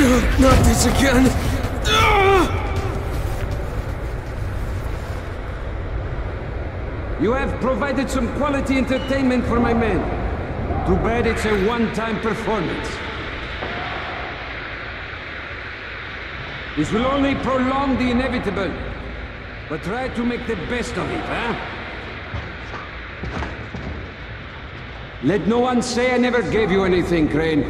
No, not this again. You have provided some quality entertainment for my men. Too bad it's a one-time performance. This will only prolong the inevitable, but try to make the best of it, huh? Let no one say I never gave you anything, Crane.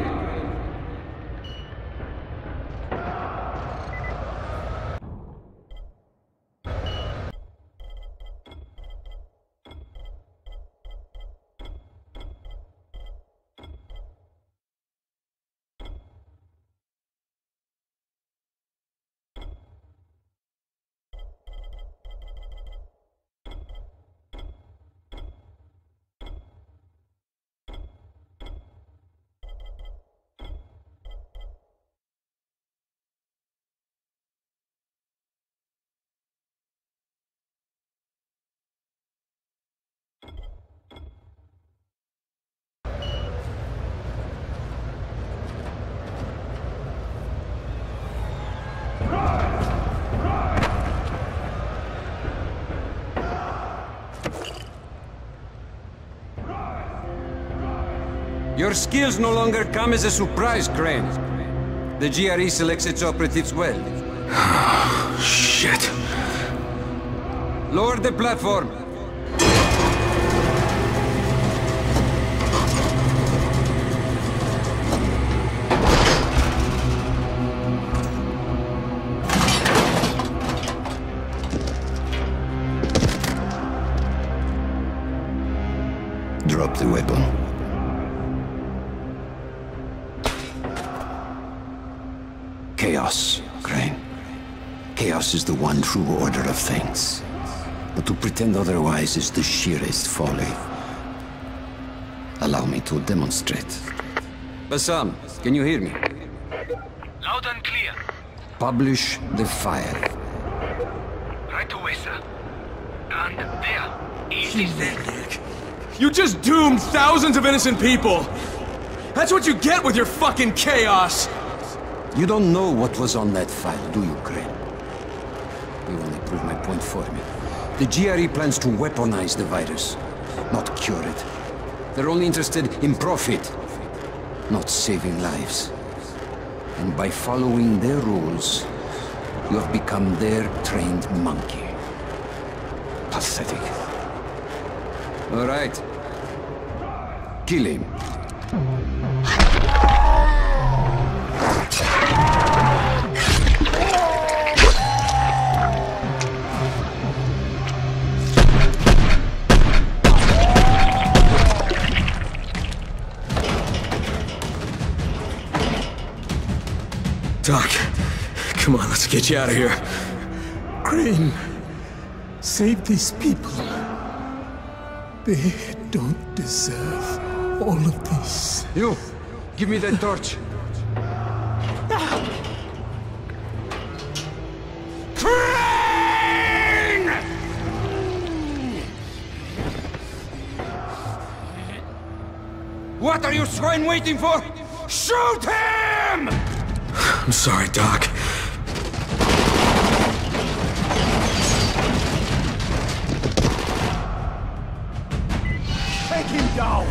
Your skills no longer come as a surprise, Crane. The GRE selects its operatives well. Shit. Lower the platform. Drop the weapon. Chaos, Crane. Chaos is the one true order of things. But to pretend otherwise is the sheerest folly. Allow me to demonstrate. Bassam, can you hear me? Loud and clear. Publish the file. Right away, sir. And there. Easy, sir. You just doomed thousands of innocent people! That's what you get with your fucking chaos! You don't know what was on that file, do you, Crane? You only prove my point for me. The GRE plans to weaponize the virus, not cure it. They're only interested in profit, not saving lives. And by following their rules, you have become their trained monkey. Pathetic. All right. Kill him. Doc, come on, let's get you out of here. Crane, save these people. They don't deserve all of this. You, give me that torch. Crane! What are you swine waiting for? Shoot him! I'm sorry, Doc. Take him down!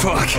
Fuck.